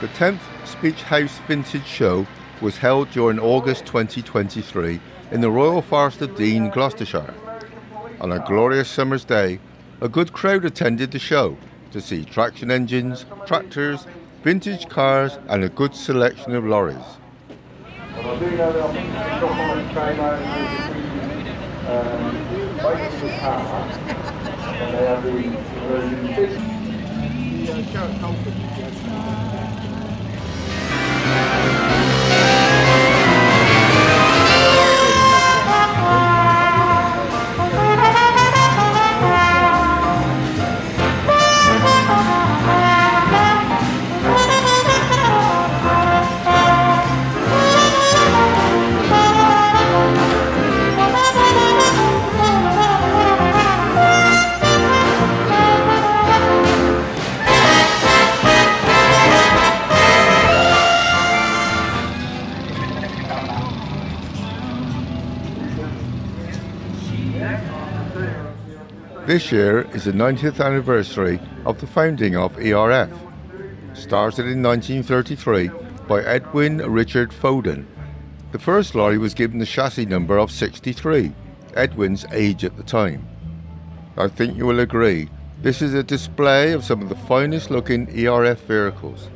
The 10th Speech House Vintage Show was held during August 2023 in the Royal Forest of Dean, Gloucestershire. On a glorious summer's day, a good crowd attended the show to see traction engines, tractors, vintage cars and a good selection of lorries. This year is the 90th anniversary of the founding of ERF. Started in 1933 by Edwin Richard Foden. The first lorry was given the chassis number of 63, Edwin's age at the time. I think you will agree, this is a display of some of the finest looking ERF vehicles.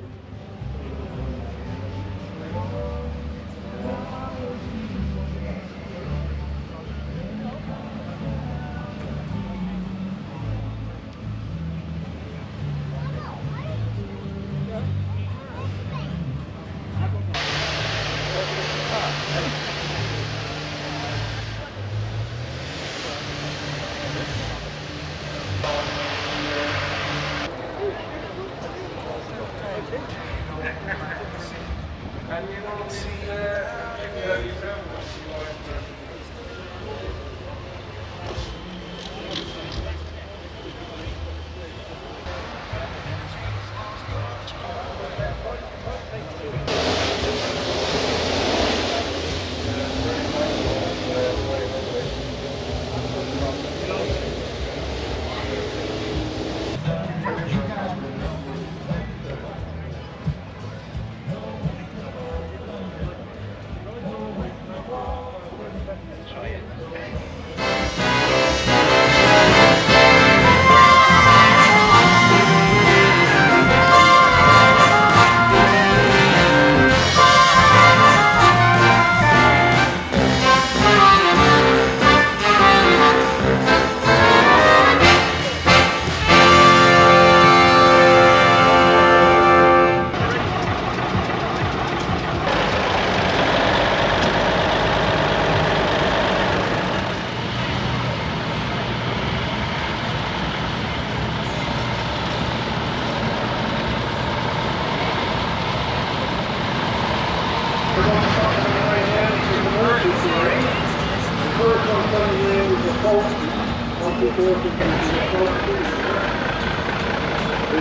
This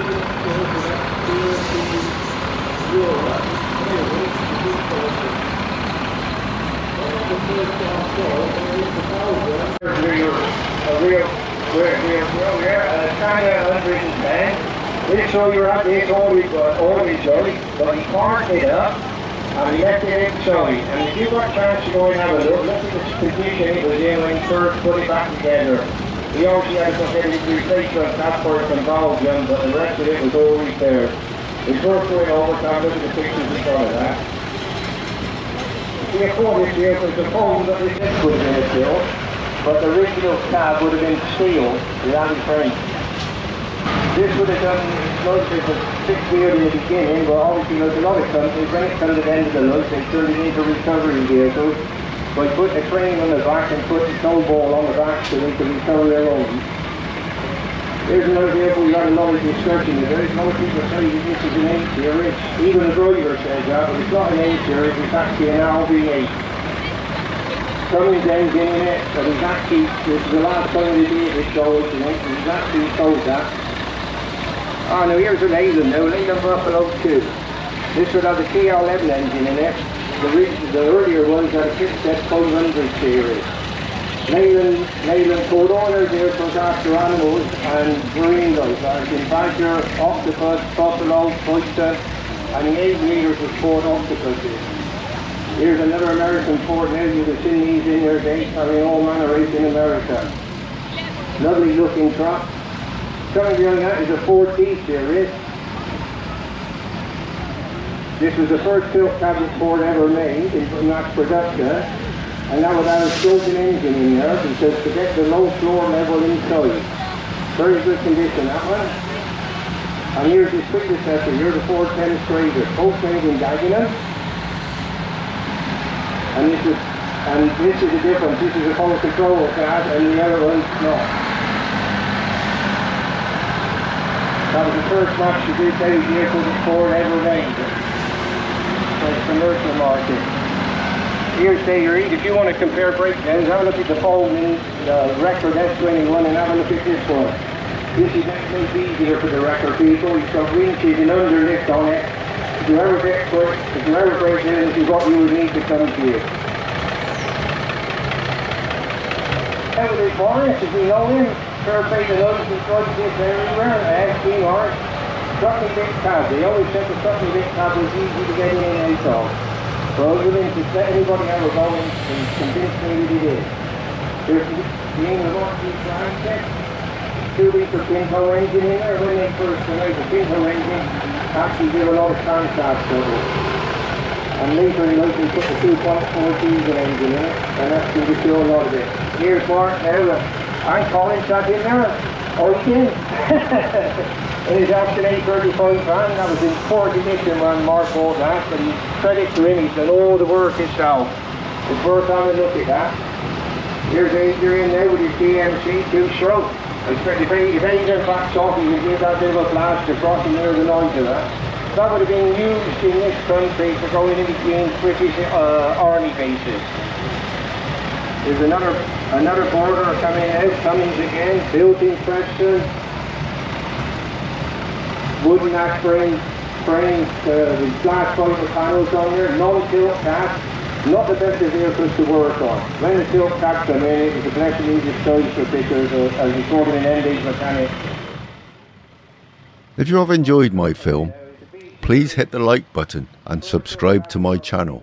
is the last time we did this show, isn't it? He's actually sold that. Oh no, here's a Layland now, Layland Buffalo 2. This would have a TL11 engine in it. The earlier ones had a kick-set Cummins series. Layland Ford owners here took after animals and marine life, like in badger, octopus, buffalo, oyster, and the 8 metres of Ford Octopuses. Here's another American Ford now, you can see these in your dates, having all manner race in America. Lovely looking truck. Coming behind that is a Ford D-Series. This was the first tilt-cabin Ford ever made in mass production, and that would have a stroking engine in there because to get the low floor level inside. Very good condition, that one. And here's his predecessor, here's the Ford Penestrator, both made in Dagenham. And this is the difference, this is a full control cab and the other one's not. That was the first match to do those vehicles Ford ever made for the commercial market. Here's David Reed. If you want to compare breakdowns, have a look at the Foden record S21 and have a look at this one. This is actually easier for the record people. You've got winches and underlift on it. If you ever get foot, if you ever break down, this is what you would need to come to you. Edwin Richard, if you know him, fairplay to those who tried to get everywhere, SDR, truck and big cab. They always said the truck and big cab was easy to get in and out of. So I was willing to let anybody have a go and convince me that it is. There's the England Orchid Grand Tech, 2 litre pinto engine in there. When they first went out, the pinto engine actually did a lot of contrast for it. And later they likely put the 2.4 diesel engine in it, and that's going to show a lot of it. Here's Mark now. I'm calling that in there. Oh, he did. In his Action 835 van, that was in poor condition when Mark bought that, but credit to him, he's done all the work himself. It's worth having a look at that. Here's Adrian now with his TMC 2-stroke. If Adrian backs off, he would give that bit of a blast across and there's a noise of that. That would have been used in this country for going in between British army bases. There's another border coming out, Cummins again, built-in traction, wooden axe frames, with glass fiber panels on there, non-tilt cap, not the best of vehicles to work on. When the tilt caps come in, it was a blessing in disguise for pictures as a sort of an end-age mechanic. If you have enjoyed my film, please hit the like button and subscribe to my channel.